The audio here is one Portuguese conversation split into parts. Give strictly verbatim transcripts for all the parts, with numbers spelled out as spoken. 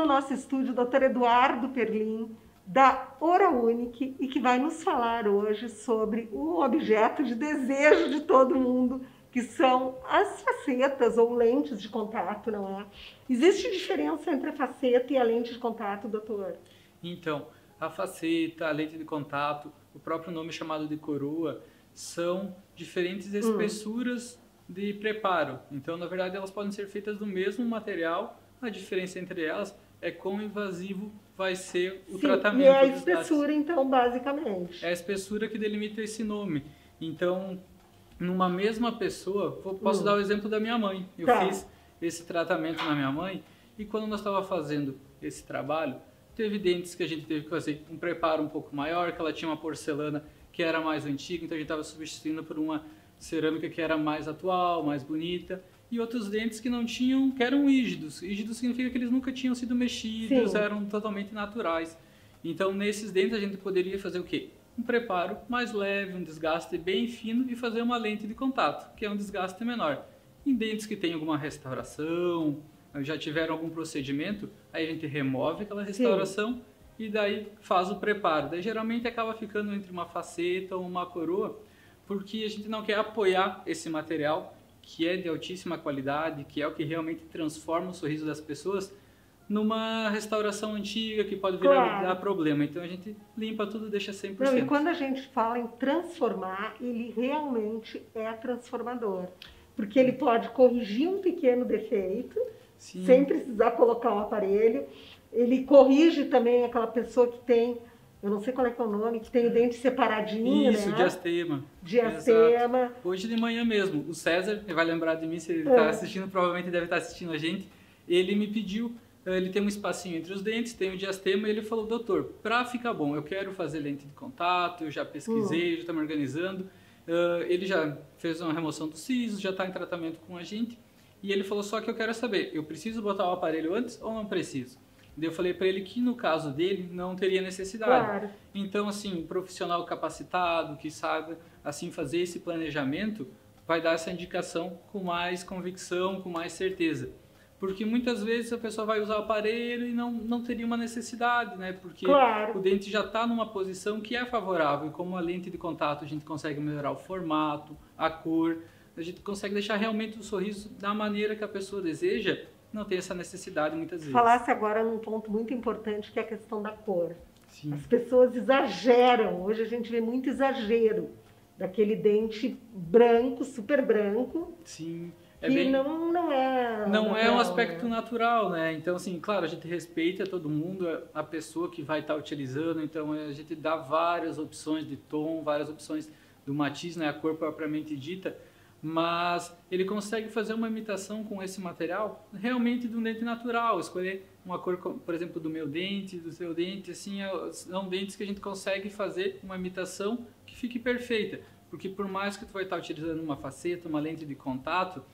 no nosso estúdio o doutor Eduardo Perlin, da Oraúnica, e que vai nos falar hoje sobre o objeto de desejo de todo mundo, que são as facetas ou lentes de contato, não é? Existe diferença entre a faceta e a lente de contato, doutor? Então, a faceta, a lente de contato, o próprio nome chamado de coroa, são diferentes espessuras hum. de preparo. Então, na verdade, elas podem ser feitas do mesmo material, a diferença entre elas é quão invasivo vai ser o Sim, tratamento. E é a espessura, dados. Então, basicamente. É a espessura que delimita esse nome. Então, numa mesma pessoa, vou, posso hum. dar o exemplo da minha mãe. Eu tá. fiz esse tratamento na minha mãe, e quando nós estávamos fazendo esse trabalho, teve dentes que a gente teve que fazer um preparo um pouco maior, que ela tinha uma porcelana que era mais antiga, então a gente estava substituindo por uma cerâmica que era mais atual, mais bonita, e outros dentes que não tinham, que eram rígidos. Rígidos significa que eles nunca tinham sido mexidos, Sim. eram totalmente naturais. Então, nesses dentes a gente poderia fazer o quê? Um preparo mais leve, um desgaste bem fino e fazer uma lente de contato, que é um desgaste menor. Em dentes que tem alguma restauração, já tiveram algum procedimento, aí a gente remove aquela restauração Sim. e daí faz o preparo. Daí geralmente acaba ficando entre uma faceta ou uma coroa, porque a gente não quer apoiar esse material que é de altíssima qualidade, que é o que realmente transforma o sorriso das pessoas, numa restauração antiga que pode virar claro. dar problema. Então a gente limpa tudo, deixa cem por cento. Não, e quando a gente fala em transformar, ele realmente é transformador, porque ele pode corrigir um pequeno defeito, Sim. sem precisar colocar um aparelho. Ele corrige também aquela pessoa que tem, eu não sei qual é que é o nome, que tem o dente separadinho, Isso, né? diastema. Diastema. Exato. Hoje de manhã mesmo, o César, ele vai lembrar de mim, se ele está é. assistindo, provavelmente deve estar assistindo a gente, ele me pediu, ele tem um espacinho entre os dentes, tem o diastema, e ele falou, doutor, para ficar bom, eu quero fazer lente de contato, eu já pesquisei, uhum. já estou me organizando, uh, ele já fez uma remoção do siso, já está em tratamento com a gente, e ele falou, só que eu quero saber, eu preciso botar o aparelho antes ou não preciso? Daí eu falei para ele que no caso dele não teria necessidade. Claro. Então, assim, um profissional capacitado, que sabe assim, fazer esse planejamento, vai dar essa indicação com mais convicção, com mais certeza. Porque muitas vezes a pessoa vai usar o aparelho e não, não teria uma necessidade, né? Porque claro. o dente já está numa posição que é favorável. E como a lente de contato a gente consegue melhorar o formato, a cor, a gente consegue deixar realmente o sorriso da maneira que a pessoa deseja, não tem essa necessidade muitas vezes. Falasse agora num ponto muito importante, que é a questão da cor. Sim. As pessoas exageram, hoje a gente vê muito exagero daquele dente branco, super branco, Sim. É que bem... não, não é... Não, não é um aspecto né? natural, né? Então, assim, claro, a gente respeita todo mundo, a pessoa que vai estar utilizando, então a gente dá várias opções de tom, várias opções do matiz, né? A cor propriamente dita, mas ele consegue fazer uma imitação com esse material realmente do dente natural, escolher uma cor, por exemplo, do meu dente, do seu dente, assim, são dentes que a gente consegue fazer uma imitação que fique perfeita, porque por mais que tu vai estar utilizando uma faceta, uma lente de contato,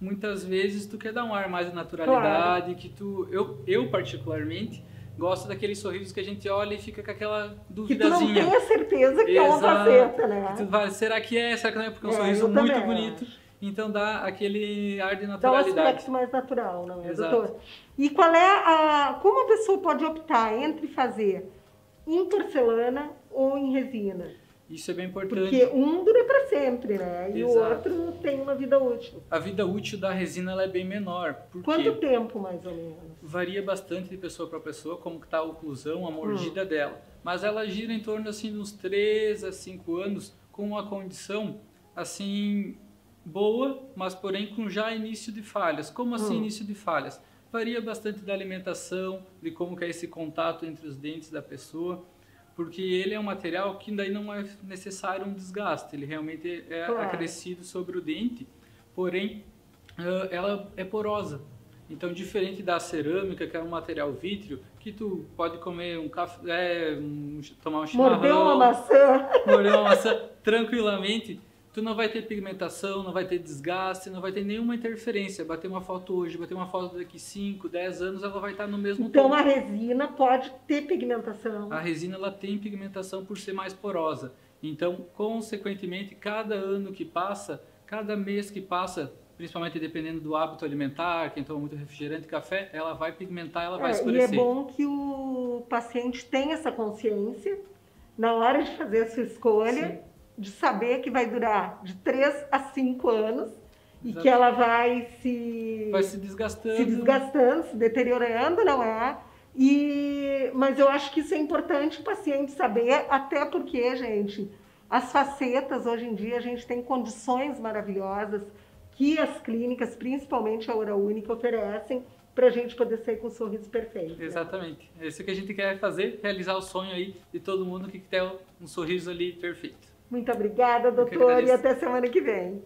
muitas vezes tu quer dar um ar mais de naturalidade, claro. que tu, eu, eu particularmente, gosto daqueles sorrisos que a gente olha e fica com aquela duvidazinha. Que tu não tem a certeza que Exato. é uma faceta, né? Que tu vai, será que é? Será que não é? Porque é um sorriso muito acho. bonito. Então dá aquele ar de naturalidade. Dá um aspecto mais natural, não é, Exato. doutor? E qual é a... Como a pessoa pode optar entre fazer em porcelana ou em resina? Isso é bem importante. Porque um dura para sempre, né? E Exato. o outro tem uma vida útil. A vida útil da resina ela é bem menor. Por Quanto quê? tempo, mais ou menos? Varia bastante de pessoa para pessoa, como está a oclusão, a mordida hum. dela. Mas ela gira em torno assim, de uns três a cinco anos, com uma condição assim boa, mas porém com já início de falhas. Como assim hum. início de falhas? Varia bastante da alimentação, de como que é esse contato entre os dentes da pessoa. Porque ele é um material que daí não é necessário um desgaste, ele realmente é claro. acrescido sobre o dente, porém ela é porosa. Então, diferente da cerâmica, que é um material vítreo, que tu pode comer um café, um, tomar um chimarrão, morder uma maçã, morder uma maçã tranquilamente, tu não vai ter pigmentação, não vai ter desgaste, não vai ter nenhuma interferência. Bater uma foto hoje, bater uma foto daqui cinco, dez anos, ela vai estar no mesmo tom. Então a resina pode ter pigmentação. A resina ela tem pigmentação por ser mais porosa. Então, consequentemente, cada ano que passa, cada mês que passa, principalmente dependendo do hábito alimentar, quem toma muito refrigerante e café, ela vai pigmentar, ela é, vai escurecer. E é bom que o paciente tenha essa consciência na hora de fazer a sua escolha, sim, de saber que vai durar de três a cinco anos. Exatamente. E que ela vai se, vai se desgastando, se desgastando, se deteriorando, não é? E, mas eu acho que isso é importante o paciente saber, até porque, gente, as facetas, hoje em dia, a gente tem condições maravilhosas que as clínicas, principalmente a Oraúnica, oferecem para a gente poder sair com um sorriso perfeito. Exatamente. É isso que a gente quer fazer, realizar o sonho aí de todo mundo que quer um sorriso ali perfeito. Muito obrigada, doutor, e até semana que vem.